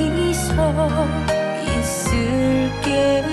여기서 있을게.